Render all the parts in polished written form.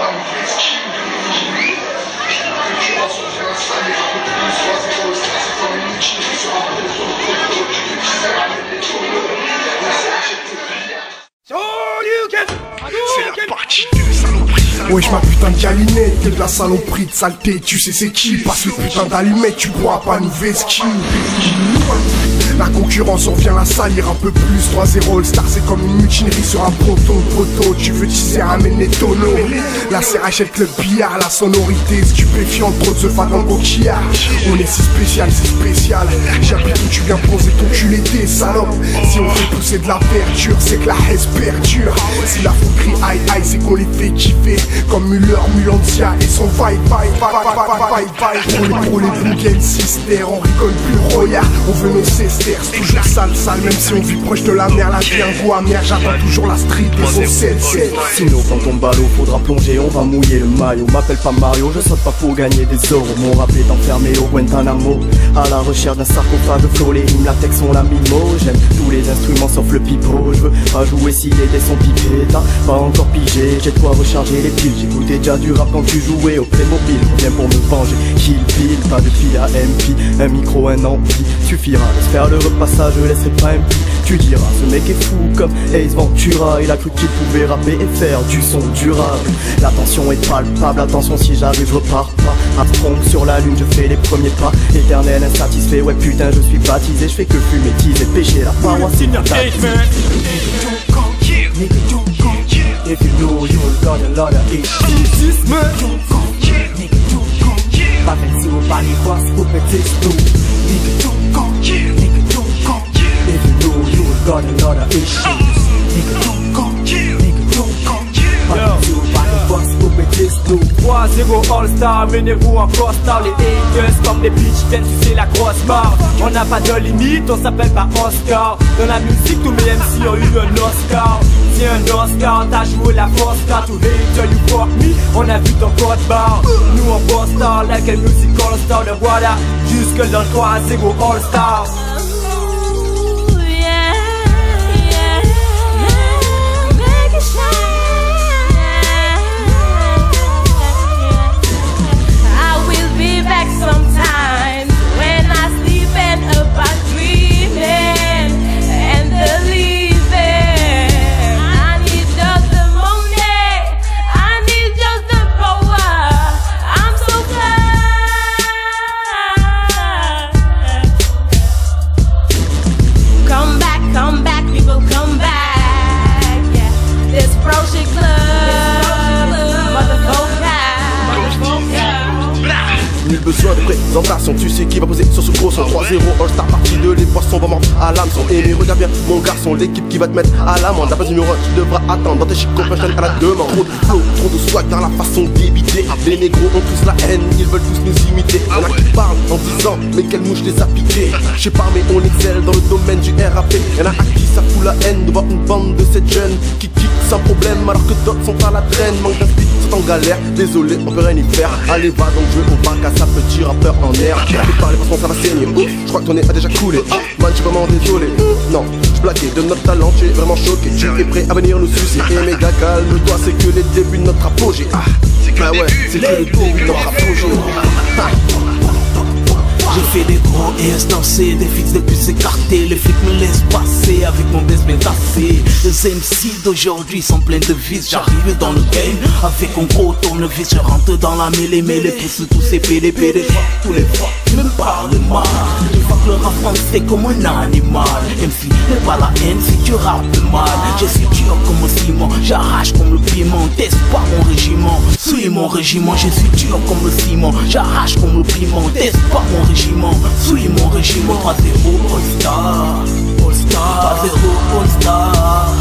C'est la partie de saloperie. Wesh ma putain de galinette, t'es de la saloperie de saleté, tu sais c'est qui. Passe le putain d'allumette, tu pourras pas nous vesquiller. La concurrence on vient la salir un peu plus. 3-0 All-Star, c'est comme une mutinerie sur un proto. Tu veux teaser, ramène les tonneaux. La CRHL Club billard, la sonorité stupéfiante, trop de se va dans le coquillard. On est si spécial, c'est spécial. J'appuie que tu viens poser ton cul été, salope. Si on fait pousser de la verdure, c'est que la haise perdure. Si la foule crie aïe aïe, c'est qu'on les fait kiffer. Comme Muller, Mulantia et son vibe. On est pour les Bougain Sisters, on rigole plus royal. On veut nos cesters, c'est toujours sale, même si on vit proche de la mer. La vie un goût amer, j'attends toujours la street et son 7-7. Sinon quand on balle, faudra plonger, on va mouiller le maillot. M'appelle pas Mario, je saute pas pour gagner des euros. Mon rap est enfermé au Guantanamo, à la recherche d'un sarcophage flow. Les rimes latex on la mimo, j'aime tous les instruments sauf le pipeau. Je veux pas jouer si les dés sont pipés, t'as pas encore pigé, j'ai de quoi recharger les piles. J'écoutais déjà du rap quand tu jouais au Playmobil. Viens pour me venger, kill pile, pas de fil à MP, un micro, un ampli. Suffira de faire le repassage, je laisserai pas MP. Tu diras ce mec est fou comme Ace Ventura. Il a cru qu'il pouvait rapper et faire du son durable. La tension est palpable, attention si j'arrive je repars pas. Armstrong sur la lune, je fais les premiers pas. Éternel insatisfait, ouais putain je suis baptisé. Je fais que fumer, teaser, pêcher la paroisse. If you do, you will learn a lot of it. Pas même si on va les voir, c'est pour péter ce tout. If you do, you will learn a lot of it. Pas même si on va les voir, c'est pour péter ce tout. 3-0 All-Star, menez-vous en cross-star. Les haters comme des bitches viennent sucer la grosse barre. On n'a pas de limite, on s'appelle pas Oscar. Dans la musique, tous mes MC ont eu un Oscar. Un Oscar, t'as joué la force, t'as tout hater, you fuck me, on a vu ton code barre. Nous on boss star, like a music all star, le voilà, jusque dans le 3-0 all star. Besoin de présentation, tu sais qui va poser sur ce gros son. 3-0 All-Star, partie de les poissons va mordre à l'hameçon. Et les regarde bien mon garçon, l'équipe qui va te mettre à l'amende. La base numéro 1, tu devras attendre dans tes chics compétitions à la demande. Trop de flow, trop de swag dans la façon débitée. Les négros ont tous la haine, ils veulent tous nous imiter. Y'en a qui parlent en disant, mais quelle mouche les a piqués. Je sais pas mais on excelle dans le domaine du RAP. Y'en a à qui ça fout la haine devant une bande de 7 jeunes qui kick sans problème alors que d'autres sont à la traîne. Manque d'inspiration, c'est en galère, désolé on peut rien y faire. Allez va donc jouer au bac à sa petit rappeur en air. Fais parler parce qu'on ça va saigner. Je crois que ton nez a déjà coulé. Man, je suis vraiment désolé. Non, je blaguais de notre talent, tu es vraiment choqué. Tu es prêt à venir nous sucer. Et méga calme-toi, c'est que les débuts de notre apogée. Bah ouais, c'est que les débuts de notre apogée. J'ai fait des grands S danser, des fixes de puces écartées. Les flics me laissent passer avec mon desmin tassé. Les MC d'aujourd'hui sont pleins de vices. J'arrive dans le game avec un gros tournevis. Je rentre dans la mêlée, mais les pouces tous ces pélé. Tous les fois, tu me parles mal. Tu vois que le rap français comme un animal. MC, n'est pas la haine si tu rappes mal. Je suis dur comme un ciment, j'arrache comme le piment. Teste pas mon régiment, suis mon régiment. Je suis dur comme le ciment, j'arrache comme le piment. Teste pas mon régiment. Suis mon régiment. 3-0 All-Star, All-Star, 3-0 All-Star.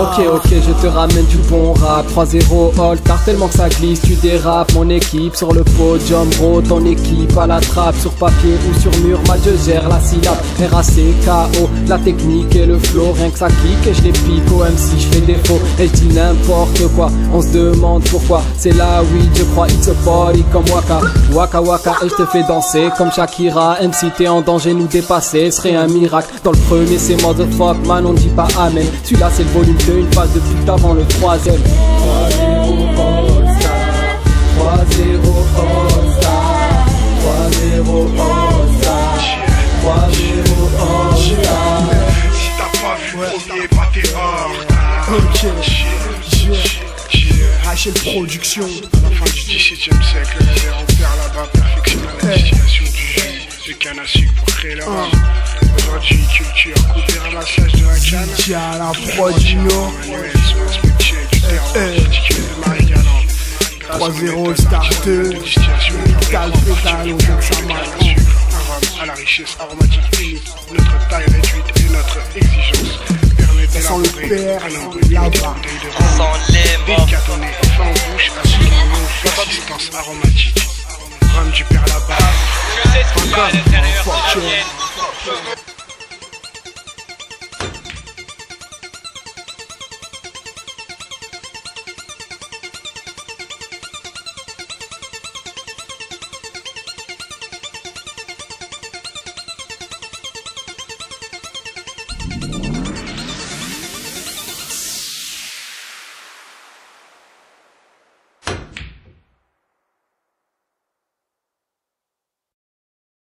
Ok, je te ramène du bon rap. 3-0 All-Star, tellement que ça glisse, tu dérapes. Mon équipe sur le podium, bro, ton équipe à la trappe. Sur papier ou sur mur, mal je gère la syllabe. RACKO, la technique et le flow. Rien que ça clique et je les pique au MC, je fais défaut et je dis n'importe quoi. On se demande pourquoi, c'est là oui je crois. It's a party comme Waka, Waka Waka. Et je te fais danser comme Shakira. MC t'es en danger, nous dépasser serait un miracle. Dans le premier c'est motherfuck man, on dit pas amen. Celui-là c'est le volume 2, une phase de pute avant le troisième. Officiel Production. La fin du 17ème siècle, la misère en terre là-bas, perfectionne la distillation du jus, du canne à sucre pour créer la rame. Aujourd'hui, culture, couper un massage de la canne. Tiens, la prod du Nord. Manuel, soins spectieux, du terrain, particulier de Marie-Galante. 3-0, starter, calme pétale, on donne sa main. À la richesse aromatique unique, notre taille réduite et notre exigence permettent d'élaborer un nombre là-bas. On s'enlève, décatonné, enfin en bouche, à ce niveau, consistance aromatique. Rhum du père là-bas, encore une fortune.